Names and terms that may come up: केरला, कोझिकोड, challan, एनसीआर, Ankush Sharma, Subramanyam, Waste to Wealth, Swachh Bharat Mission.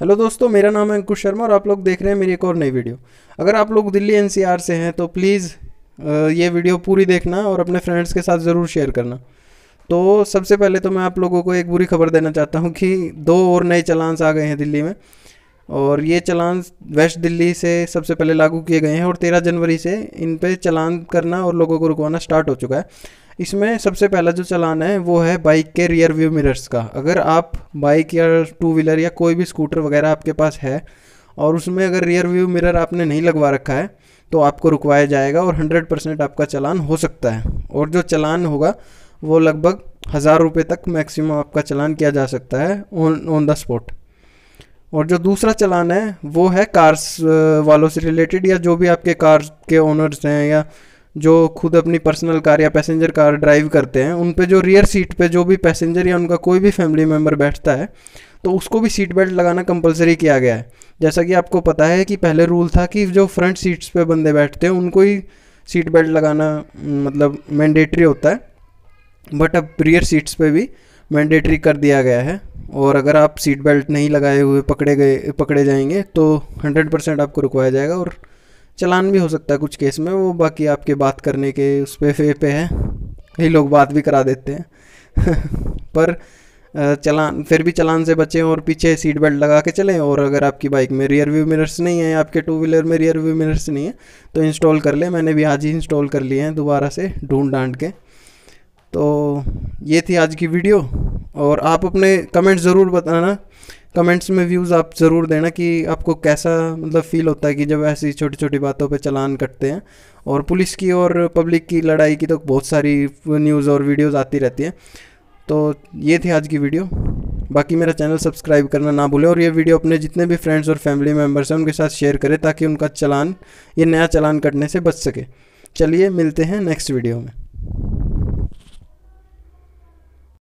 Hello दोस्तों, मेरा नाम है अंकुश शर्मा और आप लोग देख रहे हैं मेरी एक और नई वीडियो। अगर आप लोग दिल्ली एनसीआर से हैं तो प्लीज़ ये वीडियो पूरी देखना और अपने फ्रेंड्स के साथ ज़रूर शेयर करना। तो सबसे पहले तो मैं आप लोगों को एक बुरी खबर देना चाहता हूं कि दो और नए चालान्स आ गए हैं दिल्ली में, और ये चालान वेस्ट दिल्ली से सबसे पहले लागू किए गए हैं और 13 जनवरी से इन पर चालान करना और लोगों को रुकवाना स्टार्ट हो चुका है। इसमें सबसे पहला जो चालान है वो है बाइक के रियर व्यू मिरर्स का। अगर आप बाइक या टू व्हीलर या कोई भी स्कूटर वगैरह आपके पास है और उसमें अगर रियर व्यू मिरर आपने नहीं लगवा रखा है तो आपको रुकवाया जाएगा और 100% आपका चालान हो सकता है। और जो चालान होगा वो लगभग 1000 रुपये तक मैक्सिमम आपका चालान किया जा सकता है ऑन द स्पॉट। और जो दूसरा चालान है वो है कार्स वालों से रिलेटेड, या जो भी आपके कार्स के ओनर्स हैं या जो खुद अपनी पर्सनल कार या पैसेंजर कार ड्राइव करते हैं, उन पे जो रियर सीट पे जो भी पैसेंजर या उनका कोई भी फैमिली मेम्बर बैठता है तो उसको भी सीट बेल्ट लगाना कंपलसरी किया गया है। जैसा कि आपको पता है कि पहले रूल था कि जो फ्रंट सीट्स पे बंदे बैठते हैं उनको ही सीट बेल्ट लगाना मतलब मैंडेटरी होता है, बट अब रियर सीट्स पर भी मैंडेटरी कर दिया गया है। और अगर आप सीट बेल्ट नहीं लगाए हुए पकड़े जाएंगे तो 100% आपको रुकवाया जाएगा और चलान भी हो सकता है कुछ केस में। वो बाकी आपके बात करने के उस पर फे पे है, कई लोग बात भी करा देते हैं पर चलान फिर भी चलान से बचें और पीछे सीट बेल्ट लगा के चलें। और अगर आपकी बाइक में रियर व्यू मिरर्स नहीं है, आपके टू व्हीलर में रियर व्यू मिरर्स नहीं है तो इंस्टॉल कर लें। मैंने भी आज ही इंस्टॉल कर लिए हैं दोबारा से ढूंढ डांट के। तो ये थी आज की वीडियो, और आप अपने कमेंट्स ज़रूर बताना, कमेंट्स में व्यूज़ आप ज़रूर देना कि आपको कैसा मतलब फ़ील होता है कि जब ऐसी छोटी छोटी बातों पे चालान कटते हैं। और पुलिस की और पब्लिक की लड़ाई की तो बहुत सारी न्यूज़ और वीडियोज़ आती रहती हैं। तो ये थी आज की वीडियो। बाकी मेरा चैनल सब्सक्राइब करना ना भूलें और ये वीडियो अपने जितने भी फ्रेंड्स और फैमिली मेम्बर्स हैं उनके साथ शेयर करें ताकि उनका चालान, ये नया चालान कटने से बच सके। चलिए मिलते हैं नेक्स्ट वीडियो में।